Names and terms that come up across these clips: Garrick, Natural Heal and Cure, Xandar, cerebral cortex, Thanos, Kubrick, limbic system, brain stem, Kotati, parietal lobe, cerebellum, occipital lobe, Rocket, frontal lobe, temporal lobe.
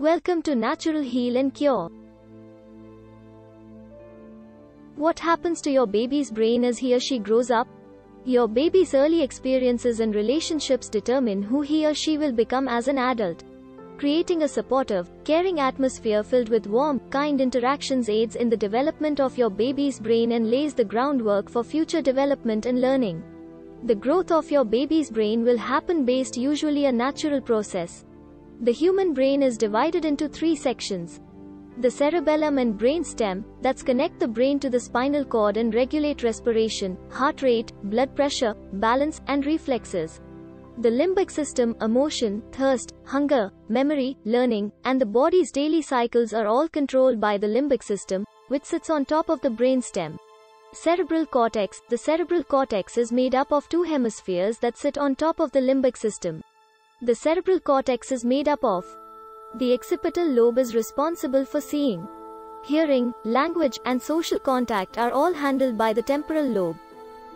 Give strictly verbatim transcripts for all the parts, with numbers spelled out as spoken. Welcome to Natural Heal and Cure. What happens to your baby's brain as he or she grows up? Your baby's early experiences and relationships determine who he or she will become as an adult. Creating a supportive, caring atmosphere filled with warm, kind interactions aids in the development of your baby's brain and lays the groundwork for future development and learning. The growth of your baby's brain will happen based usually a natural process. The human brain is divided into three sections: the cerebellum and brain stem, that connect the brain to the spinal cord and regulate respiration, heart rate, blood pressure, balance, and reflexes. The limbic system, emotion, thirst, hunger, memory, learning, and the body's daily cycles are all controlled by the limbic system, which sits on top of the brain stem. Cerebral cortex. The cerebral cortex is made up of two hemispheres that sit on top of the limbic system. The cerebral cortex is made up of the occipital lobe is responsible for seeing, hearing, language, and social contact are all handled by the temporal lobe.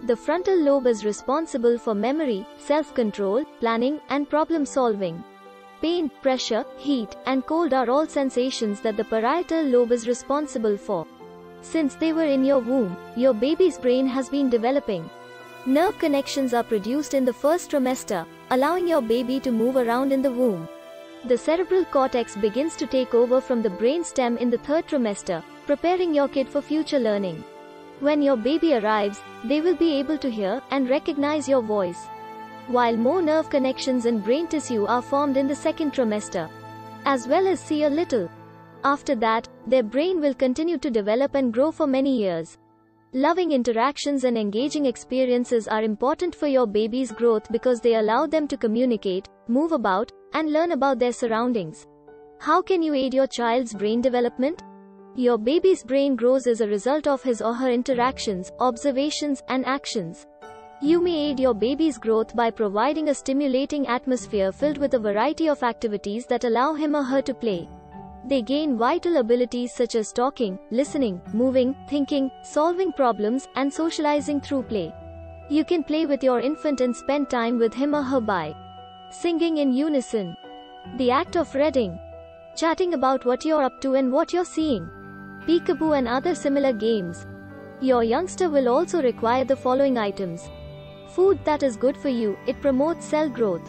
The frontal lobe is responsible for memory, self-control, planning, and problem-solving. Pain, pressure, heat, and cold are all sensations that the parietal lobe is responsible for. Since they were in your womb, your baby's brain has been developing. Nerve connections are produced in the first trimester, allowing your baby to move around in the womb. The cerebral cortex begins to take over from the brain stem in the third trimester, preparing your kid for future learning. When your baby arrives, they will be able to hear and recognize your voice, while more nerve connections and brain tissue are formed in the second trimester, as well as see a little. After that, their brain will continue to develop and grow for many years. Loving interactions and engaging experiences are important for your baby's growth because they allow them to communicate, move about, and learn about their surroundings. How can you aid your child's brain development? Your baby's brain grows as a result of his or her interactions, observations, and actions. You may aid your baby's growth by providing a stimulating atmosphere filled with a variety of activities that allow him or her to play. They gain vital abilities such as talking, listening, moving, thinking, solving problems, and socializing through play. You can play with your infant and spend time with him or her by singing in unison, the act of reading, chatting about what you're up to and what you're seeing, peekaboo, and other similar games. Your youngster will also require the following items: food that is good for you, it promotes cell growth,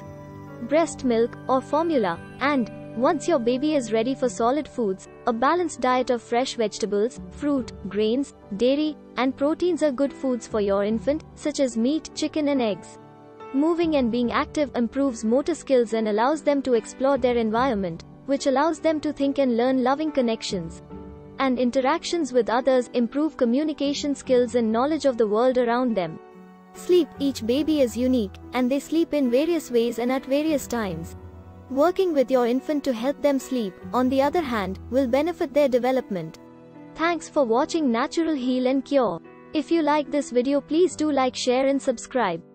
breast milk or formula, and once your baby is ready for solid foods, a balanced diet of fresh vegetables, fruit, grains, dairy, and proteins are good foods for your infant, such as meat, chicken, and eggs. Moving and being active improves motor skills and allows them to explore their environment, which allows them to think and learn. Loving connections and interactions with others improve communication skills and knowledge of the world around them. Sleep. Each baby is unique, and they sleep in various ways and at various times. Working with your infant to help them sleep, on the other hand, will benefit their development. Thanks for watching Natural Heal and Cure. If you like this video, please do like, share, and subscribe.